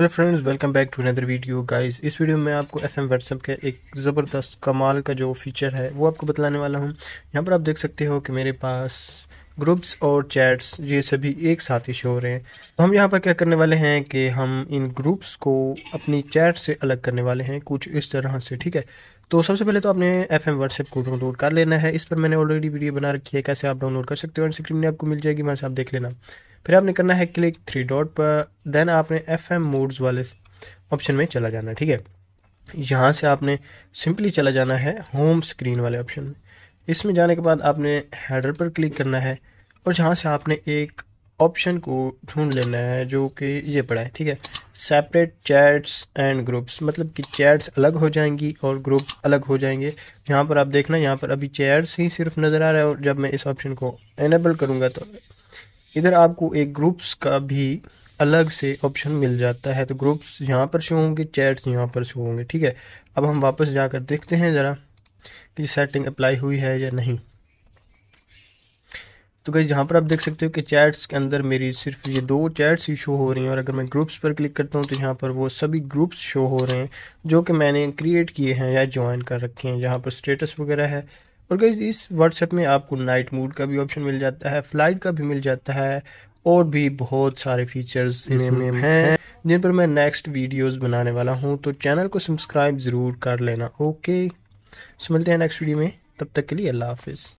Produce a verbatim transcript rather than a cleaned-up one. Hello friends, welcome back to another video. Guys, इस video में आपको एफ एम व्हाट्सएप का एक ज़बरदस्त कमाल का जो फीचर है वो आपको बतलाने वाला हूं। यहां पर आप देख सकते हो कि मेरे पास ग्रुप्स और चैट्स ये सभी एक साथ ही शो हो रहे हैं। तो हम यहाँ पर क्या करने वाले हैं कि हम इन ग्रुप्स को अपनी चैट से अलग करने वाले हैं कुछ इस तरह से, ठीक है। तो सबसे पहले तो आपने एफ एम व्हाट्सएप को डाउनलोड कर लेना है। इस पर मैंने ऑलरेडी वीडियो बना रखी है कैसे आप डाउनलोड कर सकते हो, और स्क्रीन में आपको मिल जाएगी, वहाँ से आप देख लेना। फिर आपने करना है क्लिक थ्री डॉट पर, देन आपने एफ एम मोड्स वाले ऑप्शन में चला जाना, ठीक है। यहाँ से आपने सिंपली चला जाना है होम स्क्रीन वाले ऑप्शन में। इसमें जाने के बाद आपने हेडर पर क्लिक करना है और यहाँ से आपने एक ऑप्शन को ढूंढ लेना है जो कि ये पड़ा है, ठीक है, सेपरेट चैट्स एंड ग्रुप्स, मतलब कि चैट्स अलग हो जाएंगी और ग्रुप अलग हो जाएंगे। यहाँ पर आप देखना, यहाँ पर अभी चैट्स ही सिर्फ नज़र आ रहा है, और जब मैं इस ऑप्शन को एनेबल करूँगा तो इधर आपको एक ग्रुप्स का भी अलग से ऑप्शन मिल जाता है। तो ग्रुप्स यहाँ पर शो होंगे, चैट्स यहाँ पर शो होंगे, ठीक है। अब हम वापस जाकर देखते हैं ज़रा कि सेटिंग अप्लाई हुई है या नहीं। तो गाइस, यहाँ पर आप देख सकते हो कि चैट्स के अंदर मेरी सिर्फ ये दो चैट्स ही शो हो रही हैं, और अगर मैं ग्रुप्स पर क्लिक करता हूँ तो यहाँ पर वो सभी ग्रुप्स शो हो रहे हैं जो कि मैंने क्रिएट किए हैं या ज्वाइन कर रखे हैं। यहाँ पर स्टेटस वगैरह है। और गाइस, इस व्हाट्सएप में आपको नाइट मोड का भी ऑप्शन मिल जाता है, फ्लाइट का भी मिल जाता है, और भी बहुत सारे फीचर्स इसमें हैं जिन पर मैं नेक्स्ट वीडियोज़ बनाने वाला हूँ। तो चैनल को सब्सक्राइब ज़रूर कर लेना। ओके, सो मिलते हैं नेक्स्ट वीडियो में। तब तक के लिए अल्लाह हाफिज़।